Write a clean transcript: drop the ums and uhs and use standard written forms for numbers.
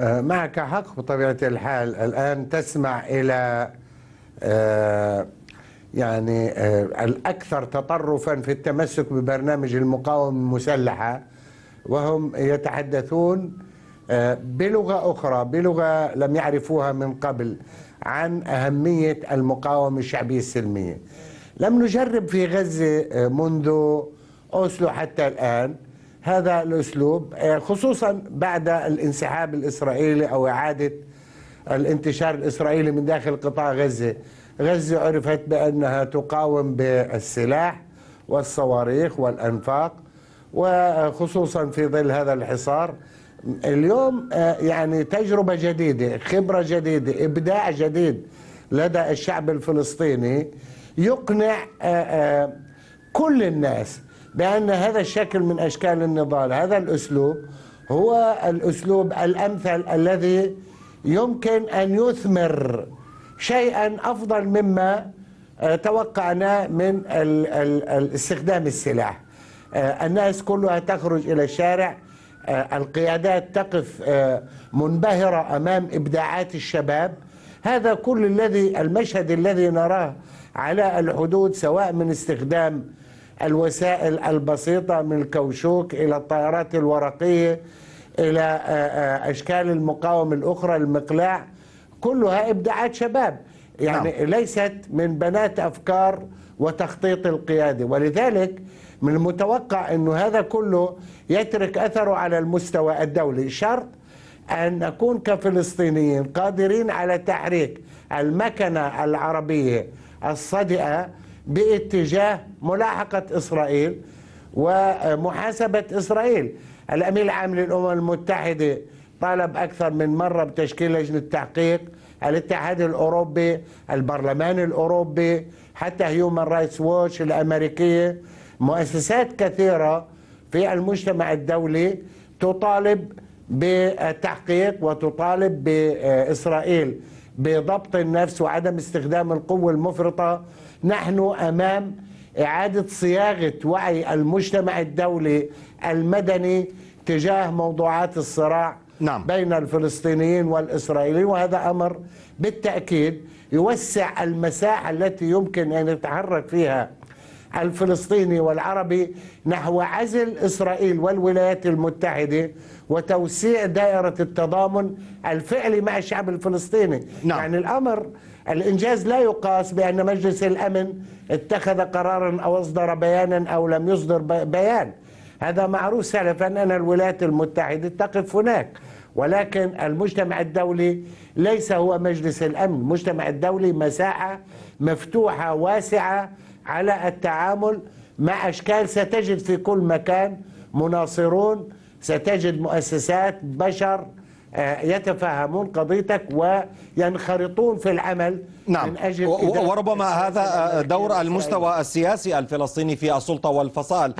معك حق بطبيعة الحال. الآن تسمع إلى يعني الأكثر تطرفا في التمسك ببرنامج المقاومة المسلحة، وهم يتحدثون بلغة أخرى، بلغة لم يعرفوها من قبل، عن أهمية المقاومة الشعبية السلمية. لم نجرب في غزة منذ أوسلو حتى الآن هذا الأسلوب، خصوصا بعد الانسحاب الإسرائيلي أو إعادة الانتشار الإسرائيلي من داخل قطاع غزة. غزة عرفت بأنها تقاوم بالسلاح والصواريخ والأنفاق، وخصوصا في ظل هذا الحصار. اليوم يعني تجربة جديدة، خبرة جديدة، إبداع جديد لدى الشعب الفلسطيني يقنع كل الناس بأن هذا الشكل من أشكال النضال، هذا الأسلوب هو الأسلوب الأمثل الذي يمكن أن يثمر شيئا أفضل مما توقعنا من استخدام السلاح. الناس كلها تخرج إلى الشارع، القيادات تقف منبهرة أمام إبداعات الشباب. هذا كل المشهد الذي نراه على الحدود، سواء من استخدام الوسائل البسيطة من الكوشوك إلى الطائرات الورقية إلى أشكال المقاومة الأخرى، المقلاع، كلها إبداعات شباب، يعني نعم. ليست من بنات أفكار وتخطيط القيادة. ولذلك من المتوقع أن هذا كله يترك أثره على المستوى الدولي. شرط أن نكون كفلسطينيين قادرين على تحريك المكنة العربية الصدئة باتجاه ملاحقة إسرائيل ومحاسبة إسرائيل. الأمين العام للأمم المتحدة طالب أكثر من مرة بتشكيل لجنة تحقيق، الاتحاد الأوروبي، البرلمان الأوروبي، حتى هيومن رايتس ووتش الأمريكية، مؤسسات كثيرة في المجتمع الدولي تطالب بالتحقيق وتطالب بإسرائيل بضبط النفس وعدم استخدام القوة المفرطة. نحن أمام إعادة صياغة وعي المجتمع الدولي المدني تجاه موضوعات الصراع نعم. بين الفلسطينيين والإسرائيليين، وهذا أمر بالتأكيد يوسع المساحة التي يمكن أن يتحرك فيها الفلسطيني والعربي نحو عزل إسرائيل والولايات المتحدة وتوسيع دائرة التضامن الفعلي مع الشعب الفلسطيني نعم. يعني الأمر، الإنجاز لا يقاس بأن مجلس الأمن اتخذ قرارا أو أصدر بيانا أو لم يصدر بيان. هذا معروف سلفا أن الولايات المتحدة تقف هناك، ولكن المجتمع الدولي ليس هو مجلس الأمن. المجتمع الدولي مساحة مفتوحة واسعة على التعامل مع أشكال. ستجد في كل مكان مناصرون، ستجد مؤسسات، بشر يتفهمون قضيتك وينخرطون في العمل نعم. من أجل وربما هذا دور المستوى السياسي الفلسطيني في السلطة والفصائل.